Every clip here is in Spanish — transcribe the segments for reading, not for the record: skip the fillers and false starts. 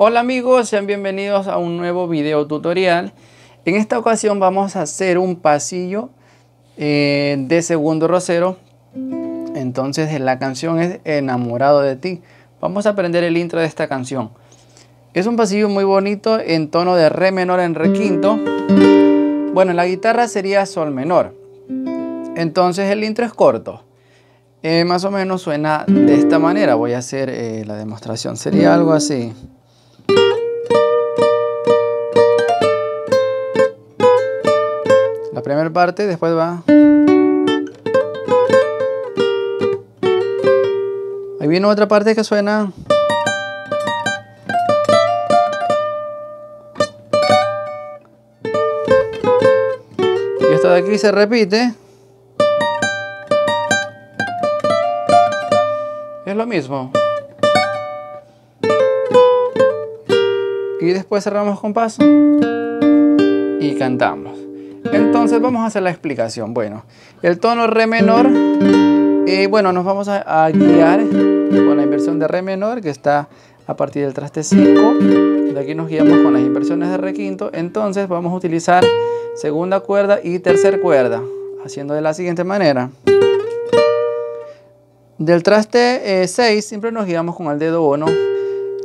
Hola amigos, sean bienvenidos a un nuevo video tutorial. En esta ocasión vamos a hacer un pasillo de segundo rosero. Entonces la canción es Enamorado de ti. Vamos a aprender el intro de esta canción. Es un pasillo muy bonito en tono de re menor en requinto. Bueno, la guitarra sería sol menor. Entonces el intro es corto. Más o menos suena de esta manera. Voy a hacer la demostración. Sería algo así. La primera parte, después va. Ahí viene otra parte que suena. Y esta de aquí se repite. Es lo mismo. Y después cerramos con paso y cantamos. Entonces vamos a hacer la explicación. Bueno, el tono re menor, bueno, nos vamos a guiar con la inversión de re menor, que está a partir del traste 5. De aquí nos guiamos con las inversiones de requinto. Entonces vamos a utilizar segunda cuerda y tercera cuerda, haciendo de la siguiente manera. Del traste 6 siempre nos guiamos con el dedo 1.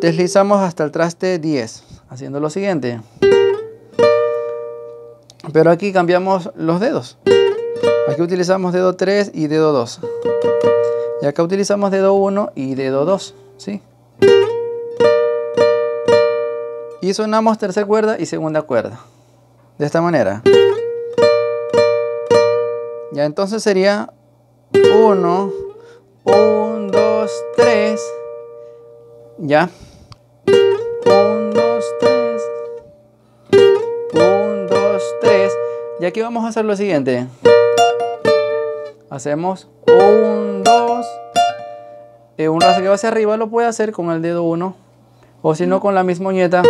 Deslizamos hasta el traste 10, haciendo lo siguiente. Pero aquí cambiamos los dedos. Aquí utilizamos dedo 3 y dedo 2. Y acá utilizamos dedo 1 y dedo 2, ¿sí? Y sonamos tercera cuerda y segunda cuerda. De esta manera. Ya, entonces sería 1, 1, 2, 3. Ya. 1, 2, 3. Y aquí vamos a hacer lo siguiente. Hacemos 1, 2. Uno que va hacia arriba lo puede hacer con el dedo 1. O si no, con la misma uñeta.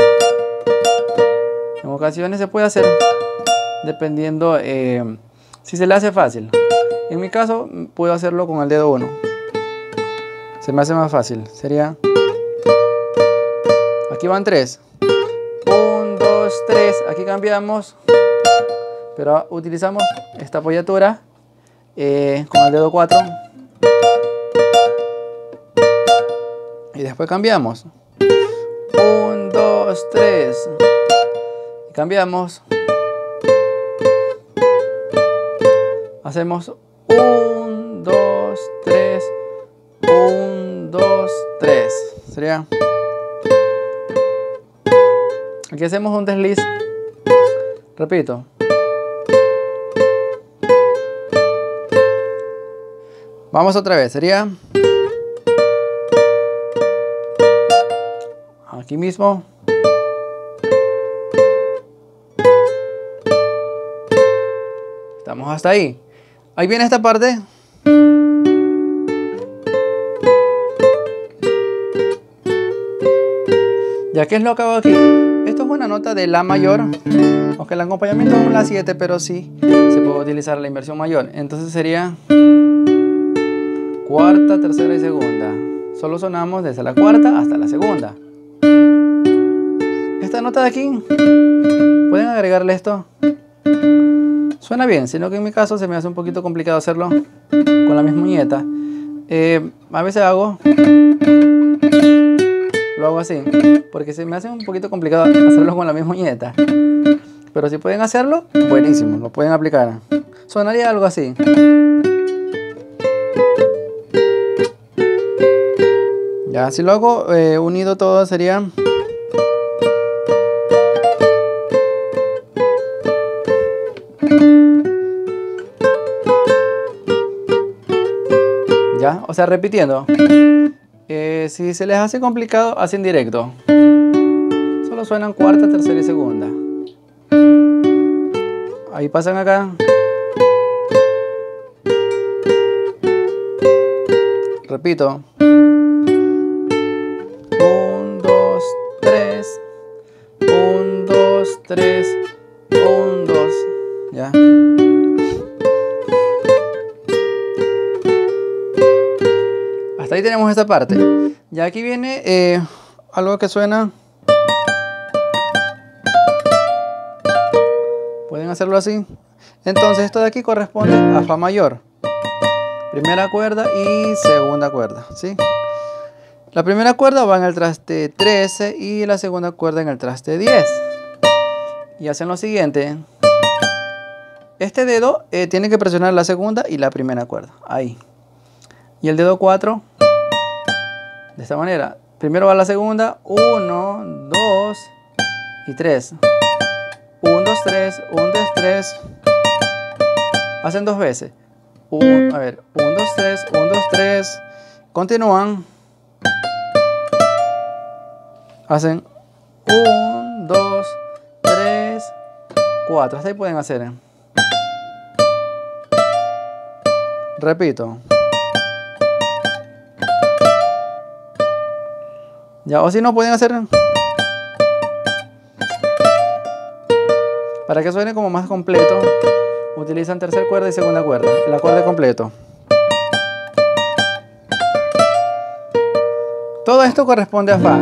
En ocasiones se puede hacer dependiendo si se le hace fácil. En mi caso puedo hacerlo con el dedo 1. Se me hace más fácil. Sería... Aquí van 3. 1, 2, 3. Aquí cambiamos. Pero utilizamos esta apoyatura con el dedo 4. Y después cambiamos. 1, 2, 3. Cambiamos. Hacemos 1, 2, 3. 1, 2, 3. Sería. Aquí hacemos un desliz. Repito. Vamos otra vez, sería aquí mismo. Estamos hasta ahí. Ahí viene esta parte. Ya que es lo que hago aquí. Esto es una nota de la mayor. Aunque el acompañamiento es un la 7, pero sí se puede utilizar la inversión mayor. Entonces sería... cuarta, tercera y segunda. Solo sonamos desde la cuarta hasta la segunda. Esta nota de aquí, pueden agregarle esto. Suena bien, sino que en mi caso se me hace un poquito complicado hacerlo con la misma muñeca. A veces lo hago así, porque se me hace un poquito complicado hacerlo con la misma muñeca. Pero si pueden hacerlo, buenísimo, lo pueden aplicar. Sonaría algo así. Ya, si lo hago unido todo sería... Ya, o sea, repitiendo. Si se les hace complicado, hacen directo. Solo suenan cuarta, tercera y segunda. Ahí pasan acá. Repito. 3, 1, 2, ya. Hasta ahí tenemos esta parte. Ya aquí viene algo que suena. Pueden hacerlo así. Entonces esto de aquí corresponde a Fa mayor. Primera cuerda y segunda cuerda, ¿sí? La primera cuerda va en el traste 13 y la segunda cuerda en el traste 10. Y hacen lo siguiente. Este dedo tiene que presionar la segunda y la primera cuerda, ahí. Y el dedo 4, de esta manera. Primero va la segunda, 1, 2 y 3. 1, 2, 3, 1, 2, 3. Hacen dos veces. 1, a ver, 1, 2, 3, 1, 2, 3. Continúan. Hacen 1, 2, 3, 4. Hasta ahí pueden hacer. Repito. Ya, o si no, pueden hacer. Para que suene como más completo, utilizan tercera cuerda y segunda cuerda, el acorde completo. Todo esto corresponde a Fa.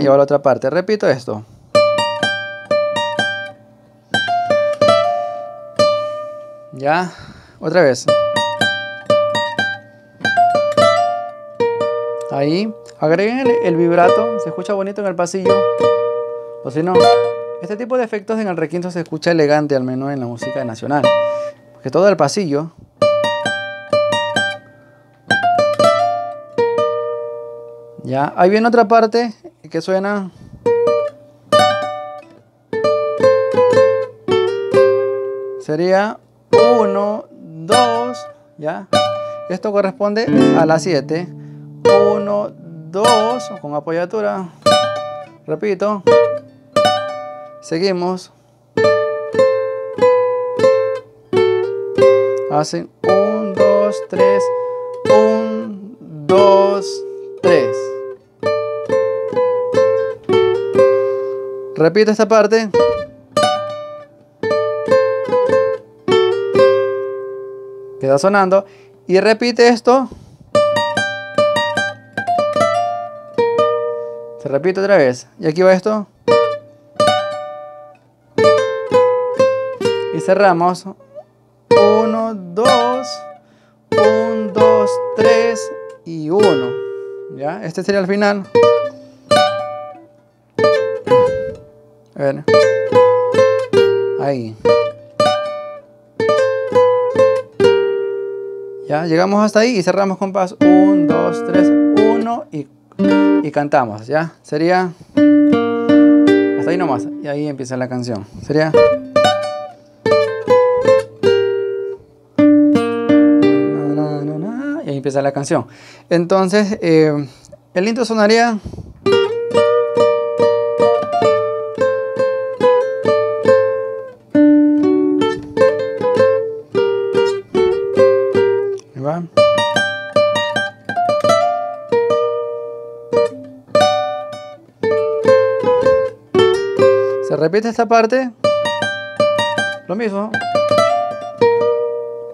Y ahora otra parte. Repito esto. Ya, otra vez. Ahí, agreguen el vibrato, se escucha bonito en el pasillo. O si no, este tipo de efectos en el requinto se escucha elegante, al menos en la música nacional. Porque todo el pasillo. Ya, ahí viene otra parte que suena. Sería 1, 2, ya. Esto corresponde a la 7. 1, 2, con apoyatura, repito, seguimos, hacen 1, 2, 3, 1, 2, 3, repito esta parte, queda sonando y repite esto. Se repite otra vez. Y aquí va esto. Y cerramos. 1, 2, 1, 2, 3 y 1. ¿Ya? Este sería el final. A ver. Ahí. Ya, llegamos hasta ahí y cerramos con compás. 1, 2, 3, 1 y 4. Y cantamos, ¿ya? Sería hasta ahí nomás. Y ahí empieza la canción. Sería. Y ahí empieza la canción. Entonces, el intro sonaría. Ahí va. Repite esta parte, lo mismo,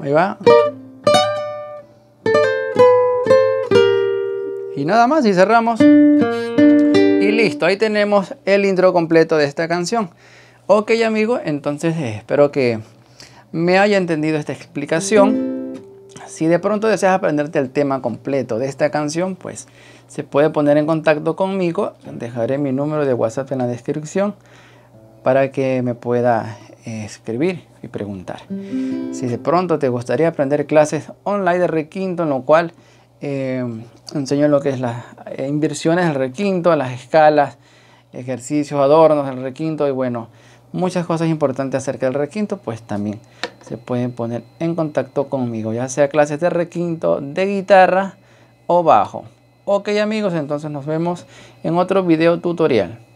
ahí va, y nada más, y cerramos, y listo, ahí tenemos el intro completo de esta canción. Ok amigos, entonces espero que me haya entendido esta explicación. Si de pronto deseas aprenderte el tema completo de esta canción, pues se puede poner en contacto conmigo, dejaré mi número de WhatsApp en la descripción, para que me pueda escribir y preguntar. Si de pronto te gustaría aprender clases online de requinto, en lo cual enseño lo que es las inversiones del requinto, las escalas, ejercicios, adornos del requinto y bueno, muchas cosas importantes acerca del requinto, pues también se pueden poner en contacto conmigo, ya sea clases de requinto, de guitarra o bajo. Ok amigos, entonces nos vemos en otro video tutorial.